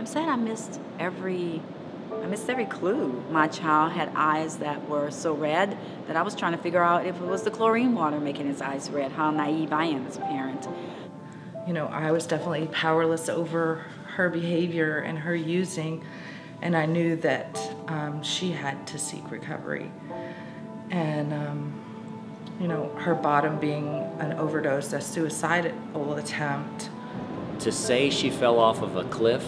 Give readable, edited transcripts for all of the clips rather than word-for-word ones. I'm saying I missed every clue. My child had eyes that were so red that I was trying to figure out if it was the chlorine water making his eyes red, how naive I am as a parent. You know, I was definitely powerless over her behavior and her using, and I knew that she had to seek recovery. And, you know, her bottom being an overdose, a suicidal attempt. To say she fell off of a cliff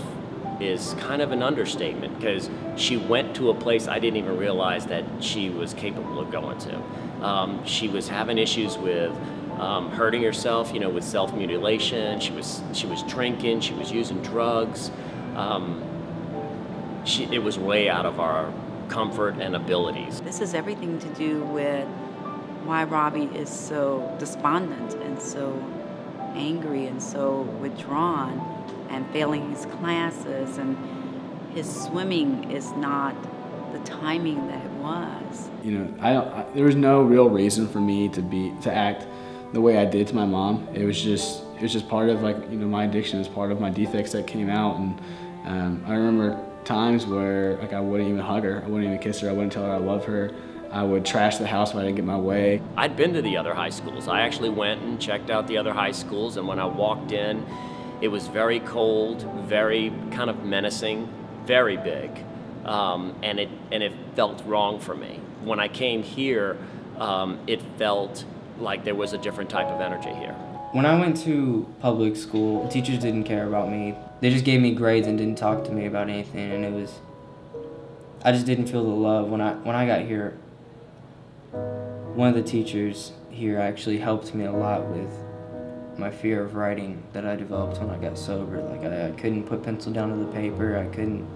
is kind of an understatement, because she went to a place I didn't even realize that she was capable of going to. She was having issues with hurting herself, you know, with self-mutilation. She was drinking, she was using drugs. It was way out of our comfort and abilities. This has everything to do with why Robbie is so despondent and so angry and so withdrawn and failing his classes, and his swimming is not the timing that it was. You know, there was no real reason for me to act the way I did to my mom. It was just part of, like, you know, my addiction is part of my defects that came out. And I remember times where, like, I wouldn't even hug her, I wouldn't even kiss her, I wouldn't tell her I love her. I would trash the house if I didn't get my way. I'd been to the other high schools. I actually went and checked out the other high schools, and when I walked in, it was very cold, very kind of menacing, very big, and it felt wrong for me. When I came here, it felt like there was a different type of energy here. When I went to public school, teachers didn't care about me. They just gave me grades and didn't talk to me about anything, and it was, I just didn't feel the love. When I got here, one of the teachers here actually helped me a lot with my fear of writing that I developed when I got sober. Like, I couldn't put pencil down to the paper, I couldn't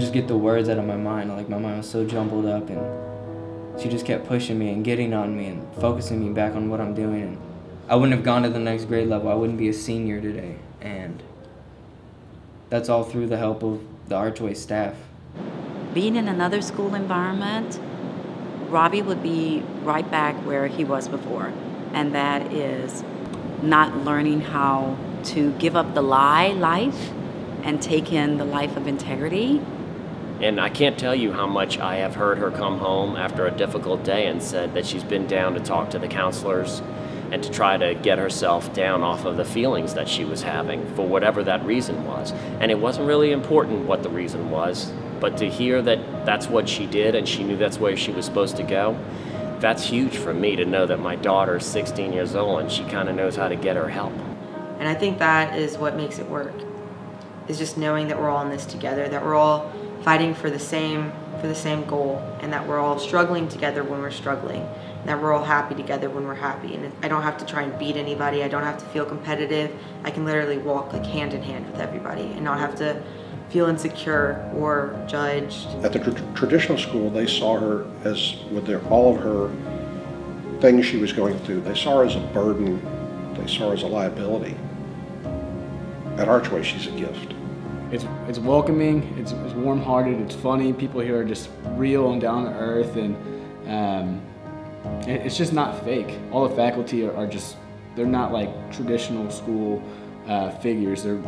just get the words out of my mind. Like, my mind was so jumbled up, and she just kept pushing me and getting on me and focusing me back on what I'm doing. And I wouldn't have gone to the next grade level, I wouldn't be a senior today, and that's all through the help of the Archway staff. Being in another school environment, Robbie would be right back where he was before. And that is not learning how to give up the lie life and take in the life of integrity. And I can't tell you how much I have heard her come home after a difficult day and said that she's been down to talk to the counselors and to try to get herself down off of the feelings that she was having for whatever that reason was. And it wasn't really important what the reason was, but to hear that that's what she did and she knew that's where she was supposed to go, that's huge for me to know that my daughter's 16 years old and she kind of knows how to get her help. And I think that is what makes it work, is just knowing that we're all in this together, that we're all fighting for the same goal, and that we're all struggling together when we're struggling, and that we're all happy together when we're happy. And I don't have to try and beat anybody, I don't have to feel competitive. I can literally walk, like, hand in hand with everybody and not have to feel insecure or judged. At the traditional school, they saw her as, with all of her things she was going through, they saw her as a burden, they saw her as a liability. At Archway, she's a gift. It's welcoming, it's warm-hearted, it's funny, people here are just real and down to earth, and it's just not fake. All the faculty are just, they're not like traditional school figures. They're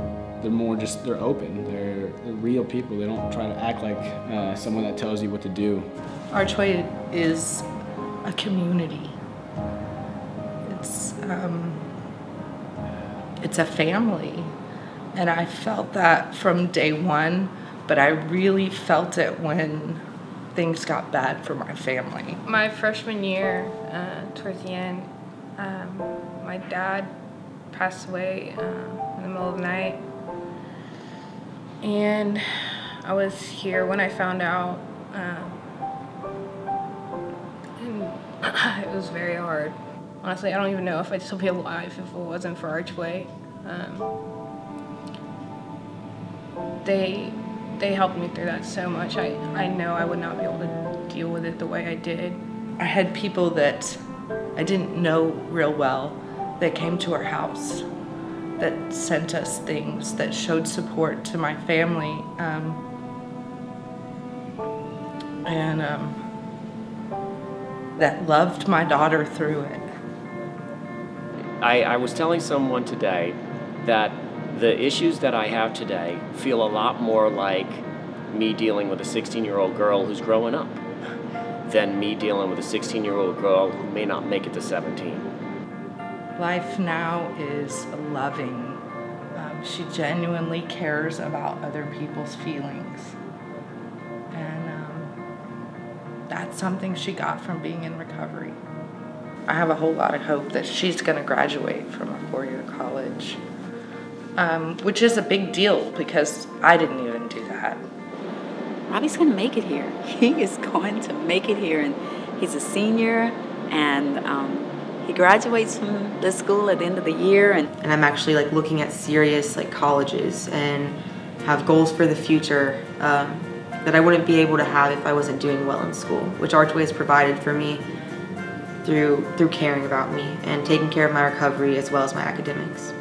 more just, they're open, they're real people. They don't try to act like someone that tells you what to do. Archway is a community. It's a family, and I felt that from day one, but I really felt it when things got bad for my family. My freshman year, towards the end, my dad passed away in the middle of the night. And I was here when I found out, and it was very hard. Honestly, I don't even know if I'd still be alive if it wasn't for Archway. They helped me through that so much. I know I would not be able to deal with it the way I did. I had people that I didn't know real well that came to our house, that sent us things, that showed support to my family. That loved my daughter through it. I was telling someone today that the issues that I have today feel a lot more like me dealing with a 16-year-old girl who's growing up than me dealing with a 16-year-old girl who may not make it to 17. Life now is loving. She genuinely cares about other people's feelings. And that's something she got from being in recovery. I have a whole lot of hope that she's going to graduate from a four-year college. Which is a big deal because I didn't even do that. Robbie's going to make it here. He is going to make it here, and he's a senior, and he graduates from the school at the end of the year. And I'm actually like looking at serious like colleges and have goals for the future that I wouldn't be able to have if I wasn't doing well in school, which Archway has provided for me through caring about me and taking care of my recovery as well as my academics.